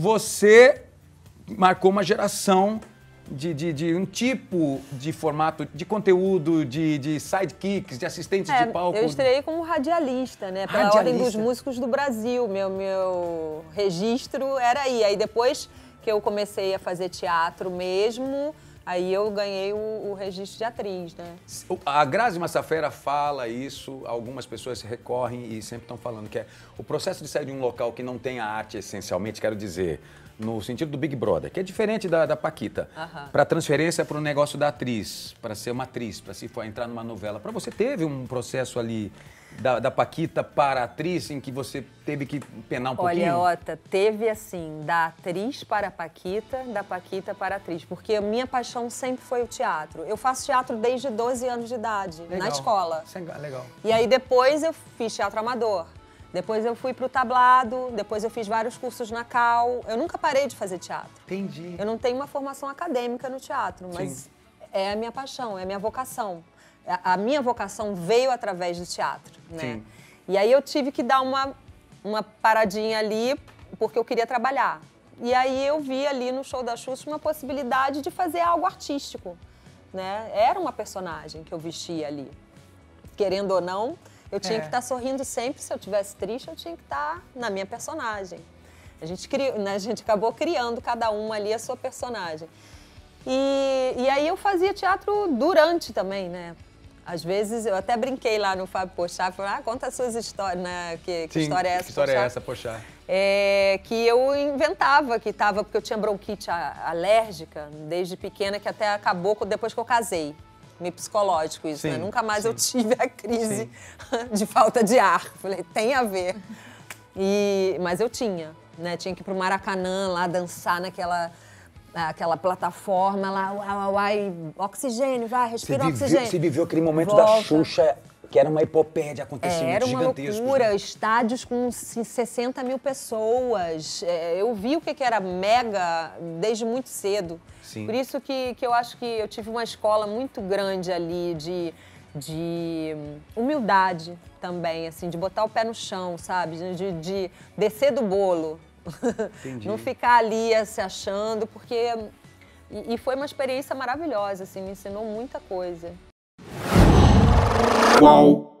você marcou uma geração de um tipo de formato, de conteúdo, de sidekicks, de assistentes de palco. Eu estreiei como radialista, né? Pela Ordem dos Músicos do Brasil. Meu registro era aí. Aí depois que eu comecei a fazer teatro mesmo, aí eu ganhei o registro de atriz, né? A Grazi Massafera fala isso, algumas pessoas recorrem e sempre estão falando, que é o processo de sair de um local que não tem a arte essencialmente, quero dizer, no sentido do Big Brother, que é diferente da Paquita, para transferência para o negócio da atriz, para ser uma atriz, para se for entrar numa novela. Para você teve um processo ali da Paquita para a atriz em que você teve que penar um pouquinho? Olha, Ota, teve assim, da atriz para a Paquita, da Paquita para a atriz, porque a minha paixão sempre foi o teatro. Eu faço teatro desde 12 anos de idade, na escola. Legal. E aí depois eu fiz teatro amador. Depois eu fui pro tablado, depois eu fiz vários cursos na Cal. Eu nunca parei de fazer teatro. Entendi. Eu não tenho uma formação acadêmica no teatro, mas é a minha paixão, é a minha vocação. A minha vocação veio através do teatro, né? Sim. E aí eu tive que dar uma paradinha ali, porque eu queria trabalhar. E aí eu vi ali no Show da Xuxa uma possibilidade de fazer algo artístico, né? Era uma personagem que eu vestia ali, querendo ou não. Eu tinha que estar sorrindo sempre, se eu estivesse triste, eu tinha que estar na minha personagem. A gente acabou criando cada uma ali a sua personagem. E aí eu fazia teatro durante também, né? Às vezes, eu até brinquei lá no Fábio Pochá, falei, ah, conta as suas histórias, né? Que história é essa, que história Pochá? É essa, Pochá? É, que eu inventava que estava, porque eu tinha bronquite alérgica desde pequena, que até acabou depois que eu casei. Meio psicológico isso, né? Nunca mais eu tive a crise de falta de ar. Falei, tem a ver. Mas eu tinha, né? Tinha que ir pro Maracanã lá dançar naquela plataforma lá, uai, oxigênio, vai, respira oxigênio. Você viveu aquele momento da Xuxa, que era uma epopédia, acontecimentos gigantescos. Era uma loucura, né? Estádios com 60 mil pessoas. Eu vi o que era mega desde muito cedo. Sim. Por isso que eu acho que eu tive uma escola muito grande ali de humildade também, assim, de botar o pé no chão, sabe? De descer do bolo. Entendi. Não ficar ali se achando, porque... E foi uma experiência maravilhosa, assim, me ensinou muita coisa. Qual?